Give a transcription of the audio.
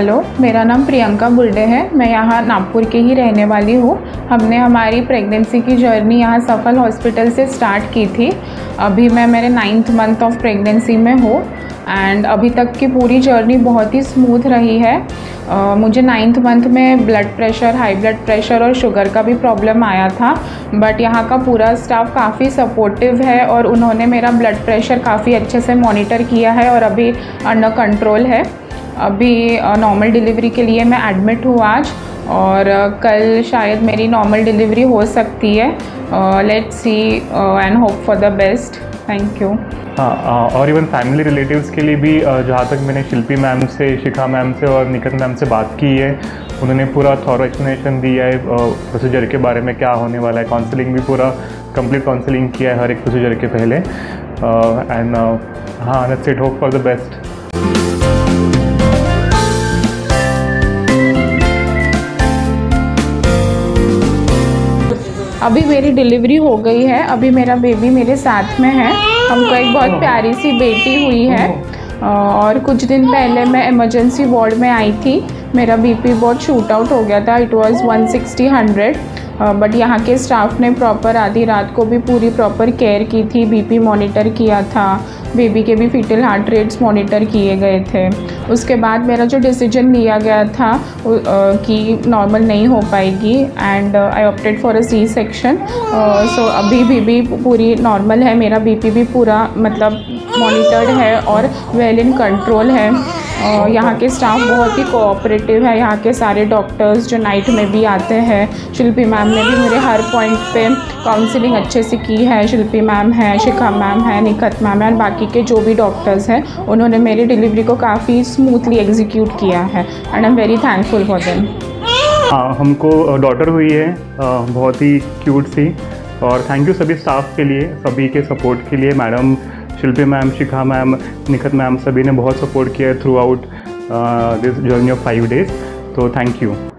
Hello, मेरा नाम प्रियंका बुरडे है। मैं यहाँ नागपुर के ही रहने वाली हूँ। हमने हमारी प्रेगनेंसी की जर्नी यहाँ सफल हॉस्पिटल से स्टार्ट की थी। अभी मैं मेरे 9th मंथ ऑफ प्रेगनेंसी में हूँ एंड अभी तक की पूरी जर्नी बहुत ही स्मूथ रही है। मुझे 9th मंथ में blood pressure, high blood pressure और शुगर का भी प्रॉब्लम आया था, बट यहाँ का पूरा स्टाफ काफ़ी सपोर्टिव है और उन्होंने मेरा ब्लड प्रेशर काफ़ी अच्छे से मॉनिटर किया है और अभी अंडर कंट्रोल है। अभी नॉर्मल डिलीवरी के लिए मैं एडमिट हूँ आज, और कल शायद मेरी नॉर्मल डिलीवरी हो सकती है। Let's see and hope for the best. Thank you. हाँ, और इवन फैमिली रिलेटिव्स के लिए भी जहाँ तक मैंने शिल्पी मैम से, शिखा मैम से और निकहत मैम से बात की है, उन्होंने पूरा थॉरो एक्सप्लेनेशन दिया है प्रोसीजर के बारे में, क्या होने वाला है। काउंसलिंग भी पूरा कंप्लीट काउंसलिंग किया है हर एक प्रोसीजर के पहले। एंड हाँ, let's see, hope for the best. अभी मेरी डिलीवरी हो गई है। अभी मेरा बेबी मेरे साथ में है। हमको एक बहुत प्यारी सी बेटी हुई है। और कुछ दिन पहले मैं इमरजेंसी वार्ड में आई थी। मेरा बीपी बहुत शूट आउट हो गया था। इट वाज 160/100, बट यहाँ के स्टाफ ने प्रॉपर आधी रात को भी पूरी प्रॉपर केयर की थी। बीपी मॉनिटर किया था, बेबी के भी फीटल हार्ट रेट्स मॉनिटर किए गए थे। उसके बाद मेरा जो डिसीजन लिया गया था कि नॉर्मल नहीं हो पाएगी and I opted for a C section. So अभी बीबी पूरी नॉर्मल है। मेरा बीपी भी पूरा मतलब मॉनिटर्ड है और वेल इन कंट्रोल है। यहाँ के स्टाफ बहुत ही कोऑपरेटिव है। यहाँ के सारे डॉक्टर्स जो नाइट में भी आते हैं, शिल्पी मैम ने भी मेरे हर पॉइंट पे काउंसलिंग अच्छे से की है। शिल्पी मैम है, शिखा मैम है, निकहत मैम है और बाकी के जो भी डॉक्टर्स हैं, उन्होंने मेरी डिलीवरी को काफ़ी स्मूथली एग्जीक्यूट किया है and I am very thankful for them. हाँ, हमको डॉटर हुई है, बहुत ही क्यूट सी। और थैंक यू सभी स्टाफ के लिए, सभी के सपोर्ट के लिए। Madam, Shilpi ma'am, Shikha ma'am, Nikhat ma'am, सभी ने बहुत सपोर्ट किया through out this journey of 5 days। तो थैंक यू।